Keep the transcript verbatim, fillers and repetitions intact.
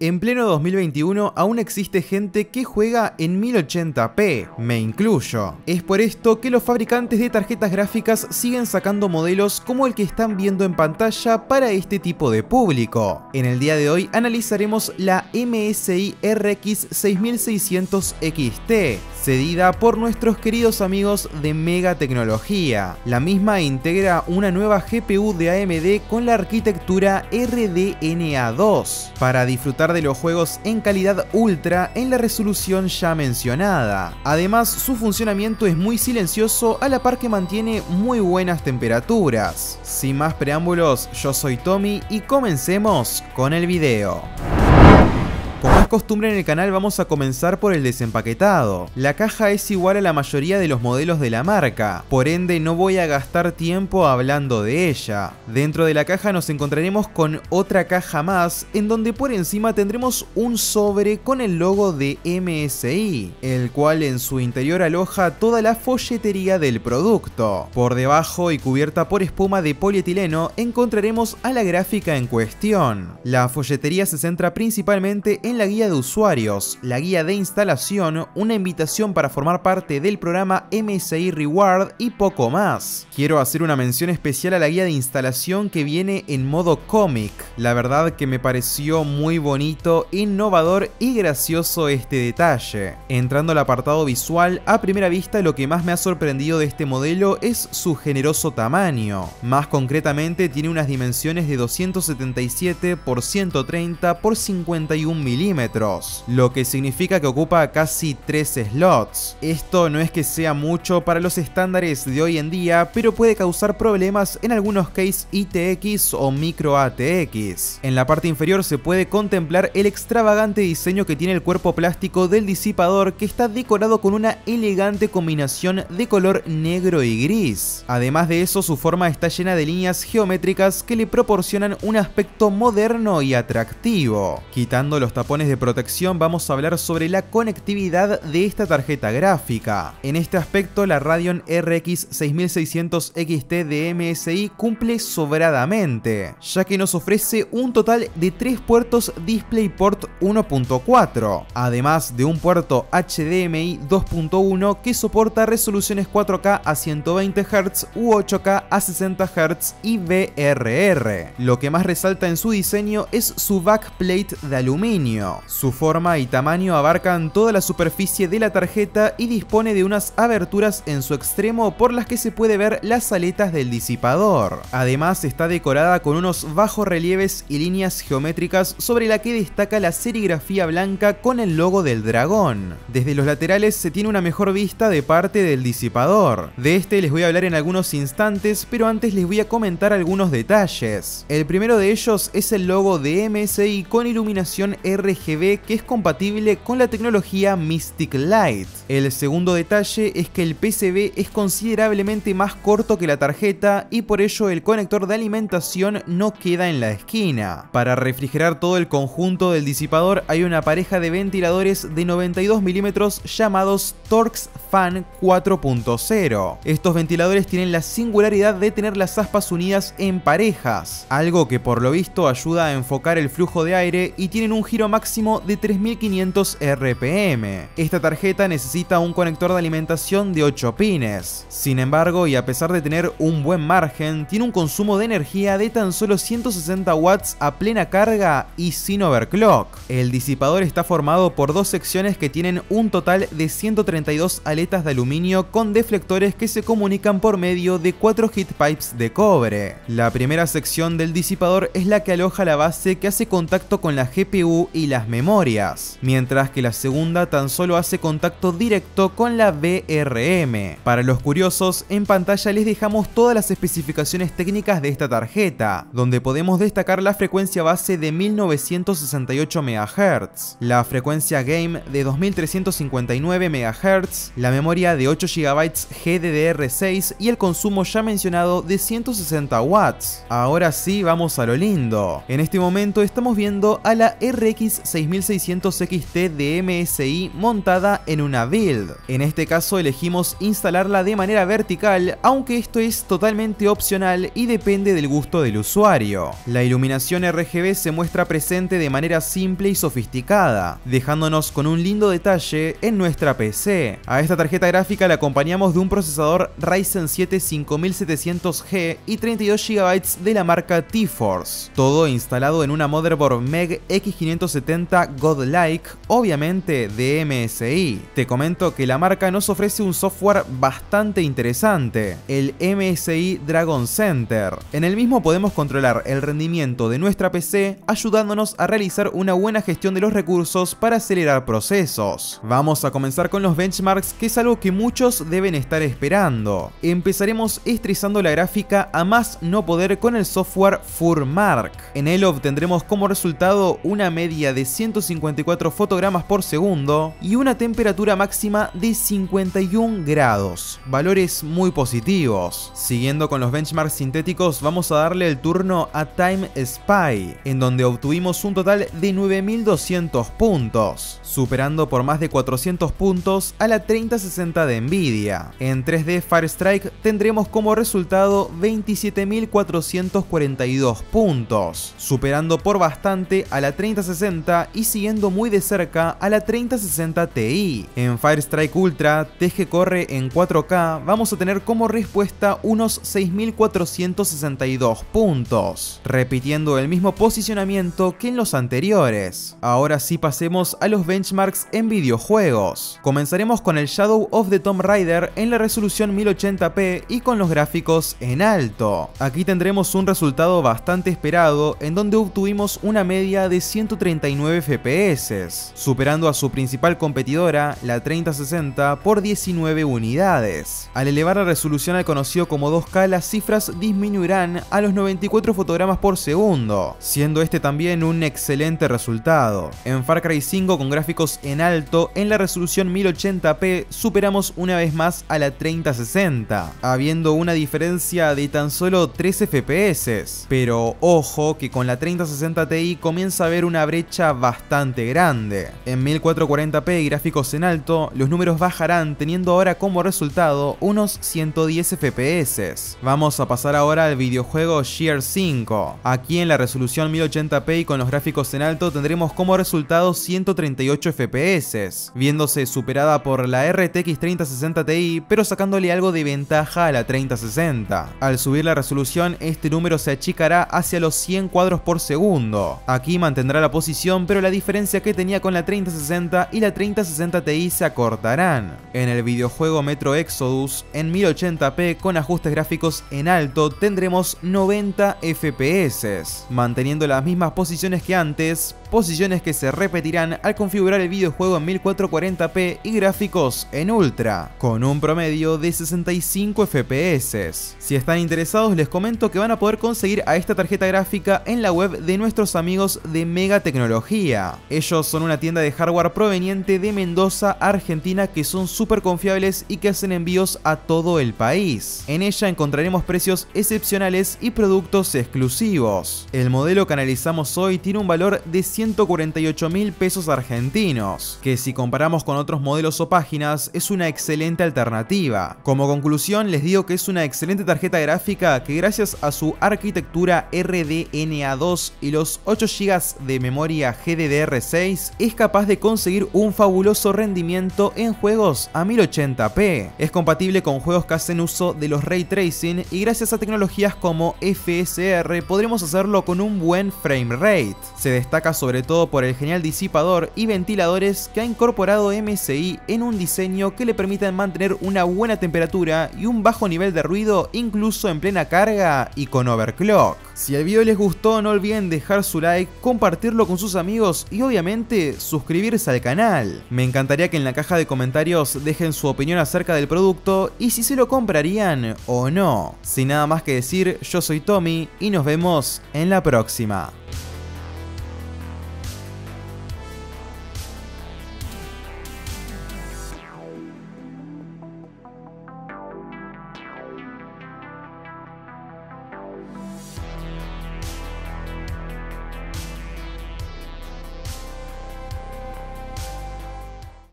En pleno dos mil veintiuno aún existe gente que juega en mil ochenta p, me incluyo. Es por esto que los fabricantes de tarjetas gráficas siguen sacando modelos como el que están viendo en pantalla para este tipo de público. En el día de hoy analizaremos la M S I R X seis mil seiscientos X T, cedida por nuestros queridos amigos de Mega Tecnología. La misma integra una nueva G P U de A M D con la arquitectura R D N A dos, para disfrutar de los juegos en calidad ultra en la resolución ya mencionada. Además, su funcionamiento es muy silencioso a la par que mantiene muy buenas temperaturas. Sin más preámbulos, yo soy Tommy y comencemos con el video. Como es costumbre en el canal, vamos a comenzar por el desempaquetado. La caja es igual a la mayoría de los modelos de la marca, por ende no voy a gastar tiempo hablando de ella. Dentro de la caja nos encontraremos con otra caja más, en donde por encima tendremos un sobre con el logo de M S I, el cual en su interior aloja toda la folletería del producto. Por debajo y cubierta por espuma de polietileno encontraremos a la gráfica en cuestión. La folletería se centra principalmente en En la guía de usuarios, la guía de instalación, una invitación para formar parte del programa M S I Reward y poco más. Quiero hacer una mención especial a la guía de instalación que viene en modo cómic. La verdad que me pareció muy bonito, innovador y gracioso este detalle. Entrando al apartado visual, a primera vista lo que más me ha sorprendido de este modelo es su generoso tamaño. Más concretamente tiene unas dimensiones de doscientos setenta y siete por ciento treinta por cincuenta y uno milímetros. Lo que significa que ocupa casi tres slots. Esto no es que sea mucho para los estándares de hoy en día, pero puede causar problemas en algunos cases I T X o micro A T X. En la parte inferior se puede contemplar el extravagante diseño que tiene el cuerpo plástico del disipador, que está decorado con una elegante combinación de color negro y gris. Además de eso, su forma está llena de líneas geométricas que le proporcionan un aspecto moderno y atractivo. Quitando los tapones de protección, vamos a hablar sobre la conectividad de esta tarjeta gráfica. En este aspecto, la Radeon R X seis mil seiscientos X T de M S I cumple sobradamente, ya que nos ofrece un total de tres puertos DisplayPort uno punto cuatro, además de un puerto H D M I dos punto uno que soporta resoluciones cuatro K a ciento veinte hertz u ocho K a sesenta hertz y V R R. Lo que más resalta en su diseño es su backplate de aluminio. Su forma y tamaño abarcan toda la superficie de la tarjeta y dispone de unas aberturas en su extremo por las que se puede ver las aletas del disipador. Además, está decorada con unos bajorrelieves y líneas geométricas sobre la que destaca la serigrafía blanca con el logo del dragón. Desde los laterales se tiene una mejor vista de parte del disipador. De este les voy a hablar en algunos instantes, pero antes les voy a comentar algunos detalles. El primero de ellos es el logo de M S I con iluminación R G B R G B, que es compatible con la tecnología Mystic Light. El segundo detalle es que el P C B es considerablemente más corto que la tarjeta y por ello el conector de alimentación no queda en la esquina. Para refrigerar todo el conjunto del disipador hay una pareja de ventiladores de noventa y dos milímetros llamados Torx Fan cuatro punto cero. Estos ventiladores tienen la singularidad de tener las aspas unidas en parejas, algo que por lo visto ayuda a enfocar el flujo de aire, y tienen un giro máximo de tres mil quinientos R P M. Esta tarjeta necesita un conector de alimentación de ocho pines. Sin embargo, y a pesar de tener un buen margen, tiene un consumo de energía de tan solo ciento sesenta watts a plena carga y sin overclock. El disipador está formado por dos secciones que tienen un total de ciento treinta y dos aletas de aluminio con deflectores que se comunican por medio de cuatro heat pipes de cobre. La primera sección del disipador es la que aloja la base que hace contacto con la G P U y las memorias, mientras que la segunda tan solo hace contacto directo con la V R M. Para los curiosos, en pantalla les dejamos todas las especificaciones técnicas de esta tarjeta, donde podemos destacar la frecuencia base de mil novecientos sesenta y ocho megahertz, la frecuencia game de dos mil trescientos cincuenta y nueve megahertz, la memoria de ocho gigabytes G D D R seis y el consumo ya mencionado de ciento sesenta watts. Ahora sí, vamos a lo lindo. En este momento estamos viendo a la R X seis mil seiscientos seis mil seiscientos X T de M S I montada en una build. En este caso elegimos instalarla de manera vertical, aunque esto es totalmente opcional y depende del gusto del usuario. La iluminación R G B se muestra presente de manera simple y sofisticada, dejándonos con un lindo detalle en nuestra P C. A esta tarjeta gráfica la acompañamos de un procesador Ryzen siete cinco mil setecientos G y treinta y dos gigabytes de la marca T-Force, todo instalado en una motherboard M E G X quinientos setenta Godlike, obviamente de M S I. Te comento que la marca nos ofrece un software bastante interesante, el M S I Dragon Center. En el mismo podemos controlar el rendimiento de nuestra P C, ayudándonos a realizar una buena gestión de los recursos para acelerar procesos. Vamos a comenzar con los benchmarks, que es algo que muchos deben estar esperando. Empezaremos estresando la gráfica a más no poder con el software FurMark. En él obtendremos como resultado una media de ciento cincuenta y cuatro fotogramas por segundo y una temperatura máxima de cincuenta y un grados, valores muy positivos. Siguiendo con los benchmarks sintéticos, vamos a darle el turno a Time Spy, en donde obtuvimos un total de nueve mil doscientos puntos, superando por más de cuatrocientos puntos a la treinta sesenta de NVIDIA. En tres D Fire Strike tendremos como resultado veintisiete mil cuatrocientos cuarenta y dos puntos, superando por bastante a la treinta sesenta y siguiendo muy de cerca a la treinta sesenta Ti. En Fire Strike Ultra, T G corre en cuatro K, vamos a tener como respuesta unos seis mil cuatrocientos sesenta y dos puntos, repitiendo el mismo posicionamiento que en los anteriores. Ahora sí, pasemos a los benchmarks en videojuegos. Comenzaremos con el Shadow of the Tomb Raider en la resolución mil ochenta p y con los gráficos en alto. Aquí tendremos un resultado bastante esperado, en donde obtuvimos una media de ciento treinta y nueve F P S, superando a su principal competidora, la treinta sesenta, por diecinueve unidades. Al elevar la resolución al conocido como dos K, las cifras disminuirán a los noventa y cuatro fotogramas por segundo, siendo este también un excelente resultado. En Far Cry cinco, con gráficos en alto en la resolución mil ochenta p, superamos una vez más a la treinta sesenta, habiendo una diferencia de tan solo tres F P S, pero ojo que con la treinta sesenta Ti comienza a haber una brecha bastante grande. En mil cuatrocientos cuarenta p y gráficos en alto, los números bajarán, teniendo ahora como resultado unos ciento diez F P S. Vamos a pasar ahora al videojuego Gears cinco. Aquí en la resolución mil ochenta p y con los gráficos en alto tendremos como resultado ciento treinta y ocho F P S, viéndose superada por la R T X treinta sesenta Ti, pero sacándole algo de ventaja a la treinta sesenta. Al subir la resolución, este número se achicará hacia los cien cuadros por segundo. Aquí mantendrá la posición, pero la diferencia que tenía con la treinta sesenta y la treinta sesenta Ti se acortarán. En el videojuego Metro Exodus, en mil ochenta p con ajustes gráficos en alto, tendremos noventa F P S, manteniendo las mismas posiciones que antes, posiciones que se repetirán al configurar el videojuego en mil cuatrocientos cuarenta p y gráficos en ultra, con un promedio de sesenta y cinco F P S. Si están interesados, les comento que van a poder conseguir a esta tarjeta gráfica en la web de nuestros amigos de Mega Tecnología. Ellos son una tienda de hardware proveniente de Mendoza, Argentina, que son súper confiables y que hacen envíos a todo el país. En ella encontraremos precios excepcionales y productos exclusivos. El modelo que analizamos hoy tiene un valor de ciento cuarenta y ocho mil pesos argentinos, que si comparamos con otros modelos o páginas es una excelente alternativa. Como conclusión, les digo que es una excelente tarjeta gráfica que, gracias a su arquitectura R D N A dos y los ocho gigas de memoria G D D R seis, es capaz de conseguir un fabuloso rendimiento en juegos a mil ochenta p. Es compatible con juegos que hacen uso de los ray tracing y gracias a tecnologías como F S R podremos hacerlo con un buen frame rate. Se destaca sobre todo por el genial disipador y ventiladores que ha incorporado M S I en un diseño que le permiten mantener una buena temperatura y un bajo nivel de ruido, incluso en plena carga y con overclock. Si el video les gustó, no olviden dejar su like, compartirlo con sus amigos y obviamente suscribirse al canal. Me encantaría que en la caja de comentarios dejen su opinión acerca del producto y si se lo comprarían o no. Sin nada más que decir, yo soy Tommy y nos vemos en la próxima.